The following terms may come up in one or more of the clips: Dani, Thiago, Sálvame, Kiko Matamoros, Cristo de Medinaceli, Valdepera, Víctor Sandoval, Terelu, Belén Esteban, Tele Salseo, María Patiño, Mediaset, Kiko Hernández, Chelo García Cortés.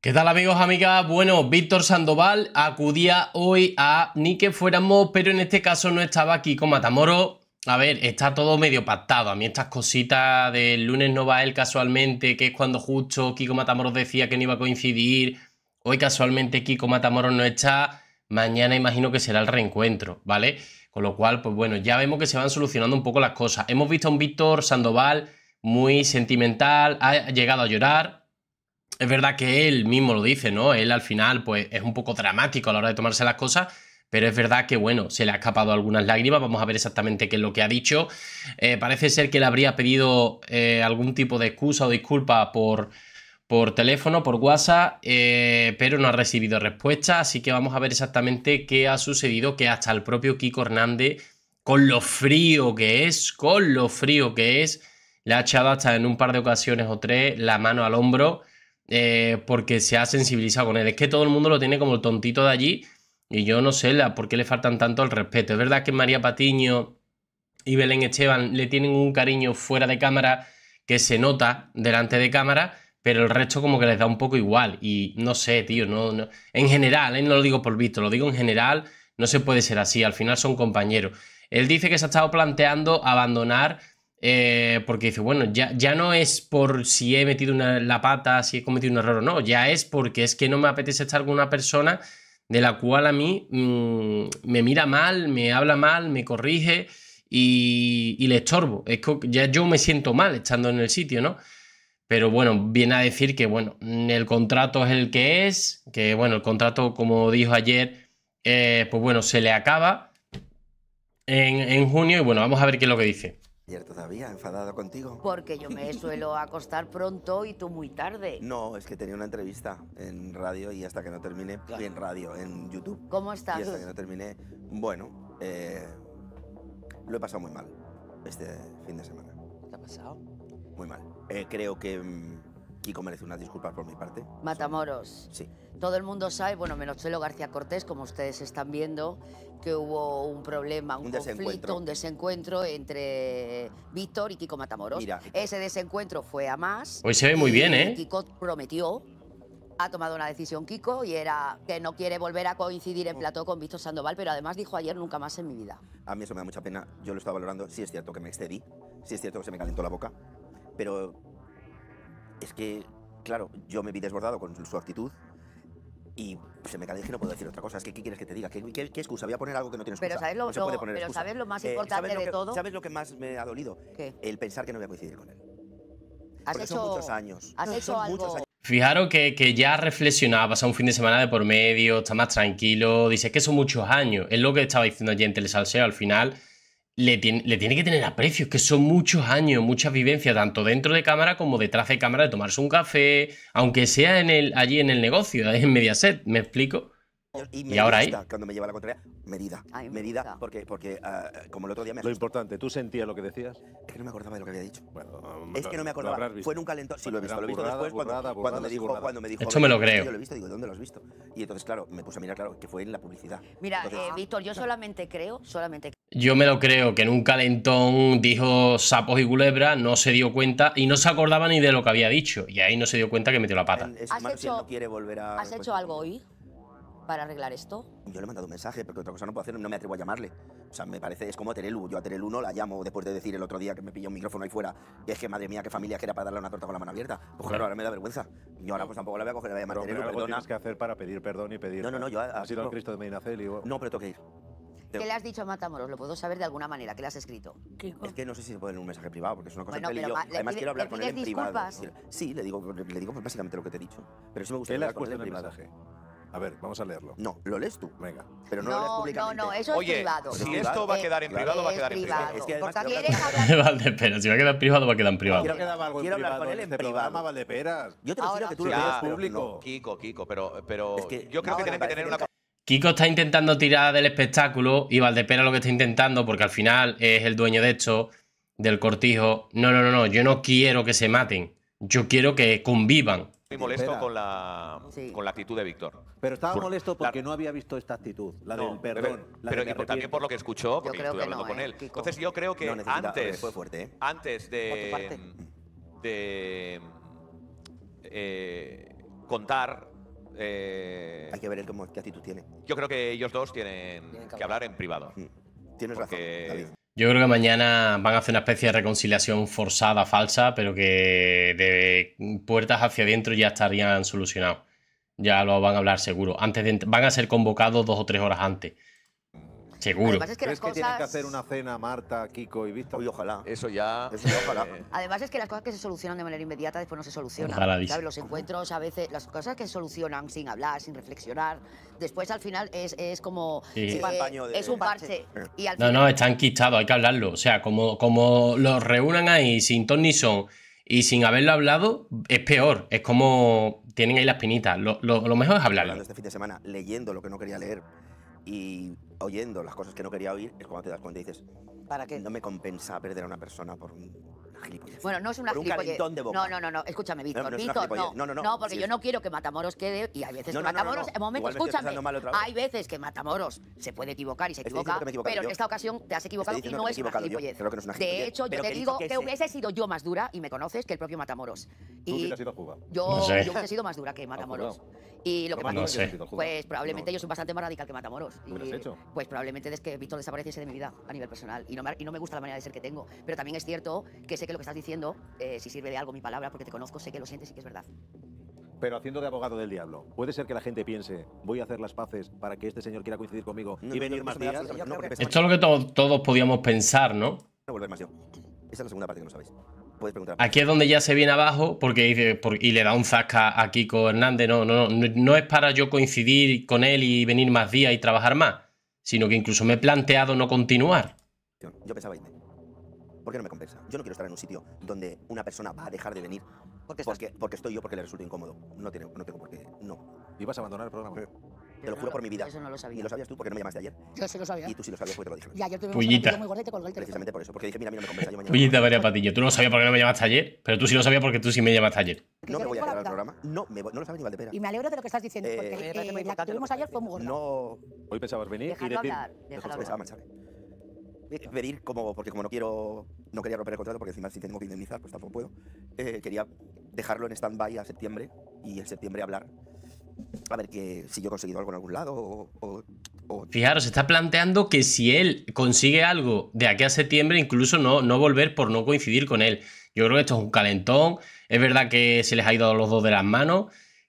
¿Qué tal, amigos, amigas? Bueno, Víctor Sandoval acudía hoy a Ni que fuéramos, pero en este caso no estaba Kiko Matamoros. A ver, está todo medio pactado. A mí estas cositas del lunes no va él casualmente, que es cuando justo Kiko Matamoros decía que no iba a coincidir. Hoy casualmente Kiko Matamoros no está. Mañana imagino que será el reencuentro, ¿vale? Con lo cual, pues bueno, ya vemos que se van solucionando un poco las cosas. Hemos visto a un Víctor Sandoval muy sentimental, ha llegado a llorar. Es verdad que él mismo lo dice, ¿no? Él al final pues es un poco dramático a la hora de tomarse las cosas, pero es verdad que, bueno, se le ha escapado algunas lágrimas. Vamos a ver exactamente qué es lo que ha dicho. Parece ser que le habría pedido algún tipo de excusa o disculpa por teléfono, por WhatsApp, pero no ha recibido respuesta. Así que vamos a ver exactamente qué ha sucedido, que hasta el propio Kiko Hernández, con lo frío que es, le ha echado hasta en un par de ocasiones o tres la mano al hombro. Porque se ha sensibilizado con él. Es que todo el mundo lo tiene como el tontito de allí y yo no sé por qué le faltan tanto el respeto. Es verdad que María Patiño y Belén Esteban le tienen un cariño fuera de cámara que se nota delante de cámara, pero el resto como que les da un poco igual y no sé, tío, no. En general, no lo digo por visto, lo digo en general, no se puede ser así, al final son compañeros. Él dice que se ha estado planteando abandonar. Porque dice, bueno, ya no es por si he metido la pata, si he cometido un error o no, ya es porque es que no me apetece estar con una persona de la cual a mí me mira mal, me habla mal, me corrige y le estorbo. Es que ya yo me siento mal estando en el sitio, ¿no? Pero bueno, viene a decir que, bueno, el contrato es el que es, que bueno, el contrato, como dijo ayer, pues bueno, se le acaba en junio y bueno, vamos a ver qué es lo que dice. Ayer todavía, enfadado contigo. Porque yo me suelo acostar pronto y tú muy tarde. No, es que tenía una entrevista en radio y hasta que no terminé, claro. En radio, en YouTube. ¿Cómo estás? Y hasta que no terminé, bueno, lo he pasado muy mal este fin de semana. ¿Qué te ha pasado? Muy mal. Creo que Kiko merece unas disculpas por mi parte. Matamoros. Sí. Todo el mundo sabe, bueno, menos Chelo García Cortés, como ustedes están viendo, que hubo un problema, un conflicto, un desencuentro entre Víctor y Kiko Matamoros. Mira, ese desencuentro fue a más. Hoy se ve muy bien, ¿eh? Kiko prometió, ha tomado una decisión Kiko, y era que no quiere volver a coincidir en plató con Víctor Sandoval, pero además dijo ayer nunca más en mi vida. A mí eso me da mucha pena, yo lo estaba valorando, sí es cierto que me excedí, sí es cierto que se me calentó la boca, pero es que, claro, yo me vi desbordado con su actitud. Y se me cae y no puedo decir otra cosa. Es que, ¿qué quieres que te diga? ¿Qué excusa? Voy a poner algo que no tiene excusa. Pero ¿sabes lo, pero ¿sabes lo más importante de todo? ¿Sabes lo que más me ha dolido? ¿Qué? El pensar que no voy a coincidir con él. Porque son muchos años. ¿Has hecho algo? Fijaros que ya reflexionaba, pasado un fin de semana de por medio, está más tranquilo. Dice que son muchos años. Es lo que estaba diciendo ayer en Tele Salseo. Al final le tiene que tener aprecio. Es que son muchos años, muchas vivencias, tanto dentro de cámara como detrás de cámara, de tomarse un café, aunque sea allí en el negocio, en Mediaset, ¿me explico? Y ahora ahí. Cuando me lleva la contraria, medida, porque como el otro día me... Lo importante, ¿tú sentías lo que decías? Es que no me acordaba de lo que había dicho. Bueno, es que no me acordaba. Fue en un calentón. Sí, lo he visto después cuando me dijo... Esto me lo creo. Yo lo he visto, digo, ¿dónde lo has visto? Y entonces, claro, me puse a mirar, claro, que fue en la publicidad. Mira, entonces, Víctor, yo solamente creo... Yo me lo creo, que en un calentón dijo sapos y culebras, no se dio cuenta y no se acordaba ni de lo que había dicho. Y ahí no se dio cuenta que metió la pata. ¿Has hecho algo hoy para arreglar esto? Yo le he mandado un mensaje, porque otra cosa no puedo hacer, no me atrevo a llamarle. O sea, me parece, es como a Terelu. Yo a Terelu no la llamo después de decir el otro día que me pilló un micrófono ahí fuera. Y es que, madre mía, qué familia que era para darle una torta con la mano abierta. Pues claro, ahora me da vergüenza. Yo ahora pues tampoco la voy a coger, la voy a llamar Terelu, perdona. ¿Algo tienes que hacer para pedir perdón y pedir... No, yo... ¿Has ido al Cristo de Medinaceli? No, pero tengo que ir. ¿Qué le has dicho a Matamoros? Lo puedo saber de alguna manera. ¿Qué le has escrito? Es que no sé si se puede en un mensaje privado, porque es una cosa que yo... Además, quiero hablar con él en privado. Sí, le digo básicamente lo que te he dicho. Pero sí me gusta hablar con él en privado. A ver, vamos a leerlo. No, lo lees tú. Venga. Pero no lo lees públicamente. No, eso es privado. Si esto va a quedar en privado, va a quedar en privado. Es que además... Valdepera, si va a quedar en privado, va a quedar en privado. Quiero hablar con él en privado. Valdepera. Yo te decía que tú lo lees público. Kiko, pero... Yo creo que tienen que tener una... Kiko está intentando tirar del espectáculo y Valdepera lo que está intentando, porque al final es el dueño de esto, del cortijo. No, yo no quiero que se maten. Yo quiero que convivan. Estoy molesto con la actitud de Víctor. Pero estaba molesto porque no había visto esta actitud, del perdón. Pero también por lo que escuchó, porque estuve hablando con él. Kiko. Entonces yo creo que antes de contar. Hay que ver qué actitud tiene. Yo creo que ellos dos tienen que hablar en privado. Tienes razón, David. Yo creo que mañana van a hacer una especie de reconciliación forzada, falsa, pero que de puertas hacia adentro ya estarían solucionados. Ya lo van a hablar seguro. Antes de van a ser convocados 2 o 3 horas antes. Seguro. Además es que las cosas... que tienen que hacer una cena Marta, Kiko y Víctor. Y ojalá. Eso ya... Eso ya ojalá. Además es que las cosas que se solucionan de manera inmediata después no se solucionan. Ojalá, ¿sabes? Los encuentros a veces... Las cosas que se solucionan sin hablar, sin reflexionar, después al final es como... Sí. Es un parche. Y al final... No, están enquistados, hay que hablarlo. O sea, como los reúnan ahí sin ton ni son y sin haberlo hablado, es peor. Es como... Tienen ahí las pinitas. Lo mejor es hablarlo. Este fin de semana, leyendo lo que no quería leer y... oyendo las cosas que no quería oír, es cuando te das cuenta y dices, ¿para qué? No me compensa perder a una persona por un gilipollez. Bueno, no es una gilipollez. No, escúchame, Víctor. No, porque yo no quiero que Matamoros quede, y hay veces que Matamoros, en momento, escúchame, hay veces que Matamoros se puede equivocar y se equivoca, pero en esta ocasión te has equivocado y no es una gilipollez. De hecho, yo te digo que hubiese sido yo más dura, y me conoces, que el propio Matamoros. Y yo hubiese sido más dura que Matamoros. Y lo que pasa es que, pues probablemente yo soy bastante más radical que Matamoros. Pues probablemente es que Víctor desapareciese de mi vida a nivel personal y no me gusta la manera de ser que tengo. Pero también es cierto que sé que lo que estás diciendo, si sirve de algo mi palabra, porque te conozco, sé que lo sientes y que es verdad. Pero haciendo de abogado del diablo, ¿puede ser que la gente piense, voy a hacer las paces para que este señor quiera coincidir conmigo y venir más días? Esto es lo que todos podíamos pensar, ¿no? No volver más yo. Esa es la segunda parte que no sabéis. Puedes preguntar. Aquí es donde ya se viene abajo porque dice y le da un zasca a Kiko Hernández. No es para yo coincidir con él y venir más días y trabajar más, sino que incluso me he planteado no continuar. Yo pensaba irme. ¿Por qué no me compensa? Yo no quiero estar en un sitio donde una persona va a dejar de venir porque estoy yo, porque le resulta incómodo. No tengo por qué. No. ¿Ibas a abandonar el programa? Te lo juro por mi vida. Eso no lo sabía. Y lo sabías tú porque no me llamaste ayer. Yo sí lo sabía. Y tú sí lo sabías porque te lo dije. Ya, yo tuve una muy gordita con el teléfono. Precisamente por eso. Porque dije, mira, a mí no me compensa. Pullita, María Patiño. Tú no lo sabías porque no me llamaste ayer, pero tú sí lo sabías porque tú sí me llamaste ayer. No me voy a quedar al programa. No lo sabes ni Valdepera. Y me alegro de lo que estás diciendo, porque la que tuvimos ayer fue muy gorda. No. Hoy pensabas venir y decir... Venir como... Porque como no quería romper el contrato, porque encima si tengo que indemnizar, pues tampoco puedo. Quería dejarlo en stand-by a septiembre y en septiembre hablar. A ver que si yo he conseguido algo en algún lado o... Fijaros, está planteando que si él consigue algo de aquí a septiembre, incluso no volver por no coincidir con él. Yo creo que esto es un calentón. Es verdad que se les ha ido a los dos de las manos,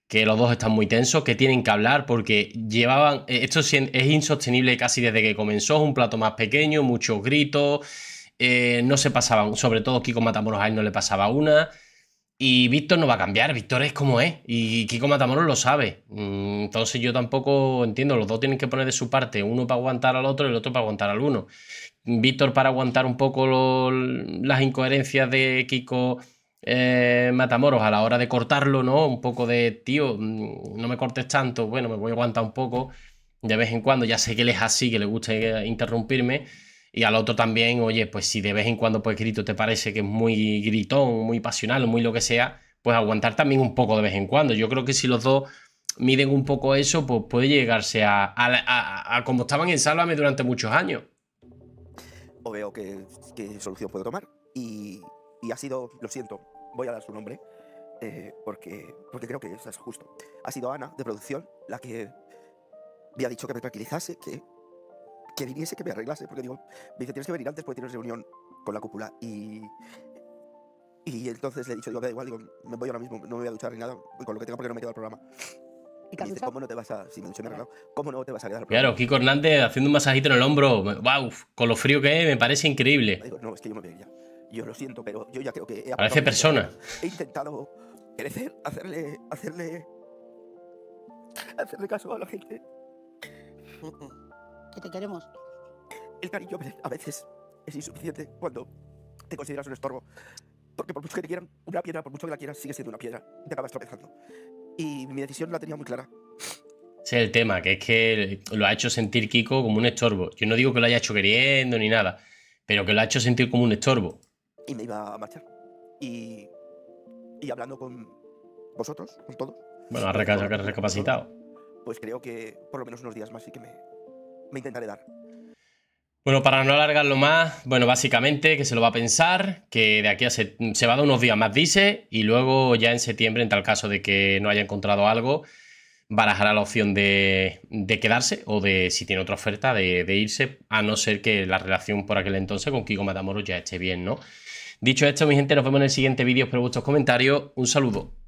que los dos están muy tensos, que tienen que hablar porque llevaban... Esto es insostenible casi desde que comenzó. Es un plato más pequeño, muchos gritos, no se pasaban, sobre todo Kiko Matamoros a él no le pasaba una... Y Víctor no va a cambiar, Víctor es como es, y Kiko Matamoros lo sabe. Entonces yo tampoco entiendo, los dos tienen que poner de su parte, uno para aguantar al otro y el otro para aguantar al uno. Víctor para aguantar un poco las incoherencias de Kiko Matamoros a la hora de cortarlo, ¿no? Un poco de, tío, no me cortes tanto, bueno, me voy a aguantar un poco de vez en cuando, ya sé que él es así, que le gusta interrumpirme. Y al otro también, oye, pues si de vez en cuando pues grito te parece que es muy gritón, muy pasional, muy lo que sea, pues aguantar también un poco de vez en cuando. Yo creo que si los dos miden un poco eso, pues puede llegarse a como estaban en Sálvame durante muchos años. O veo qué solución puedo tomar. Y ha sido, lo siento, voy a dar su nombre, porque creo que eso es justo. Ha sido Ana, de producción, la que había dicho que me tranquilizase, que viniese, que me arreglase, porque digo, me dice, tienes que venir antes porque tienes reunión con la cúpula y entonces le he dicho, digo, da igual, digo, me voy ahora mismo, no me voy a duchar ni nada, con lo que tengo porque no me quedo al programa. Y dice, duchado? ¿Cómo no te vas a, si me duché, me he arreglado, cómo no te vas a quedar al programa? Claro, Kiko Hernández haciendo un masajito en el hombro, wow, con lo frío que es, me parece increíble. Digo, no, es que yo me voy a ir ya, yo lo siento, pero yo ya creo que... Parece persona. He intentado crecer, hacerle caso a la gente. Que te queremos. El cariño a veces es insuficiente cuando te consideras un estorbo. Porque por mucho que te quieran, una piedra, por mucho que la quieras, sigue siendo una piedra. Te acabas tropezando. Y mi decisión la tenía muy clara. Ese es el tema, que es que lo ha hecho sentir Kiko como un estorbo. Yo no digo que lo haya hecho queriendo ni nada, pero que lo ha hecho sentir como un estorbo. Y me iba a marchar. Y hablando con vosotros, con todos. Bueno, ha recapacitado. Pues creo que por lo menos unos días más sí que me intentaré dar. Bueno, para no alargarlo más, bueno, básicamente que se lo va a pensar, que de aquí a se va a dar unos días más, dice, y luego ya en septiembre, en tal caso de que no haya encontrado algo, barajará la opción de quedarse o de, si tiene otra oferta, de irse, a no ser que la relación por aquel entonces con Kiko Matamoros ya esté bien, ¿no? Dicho esto, mi gente, nos vemos en el siguiente vídeo, espero vuestros comentarios, un saludo.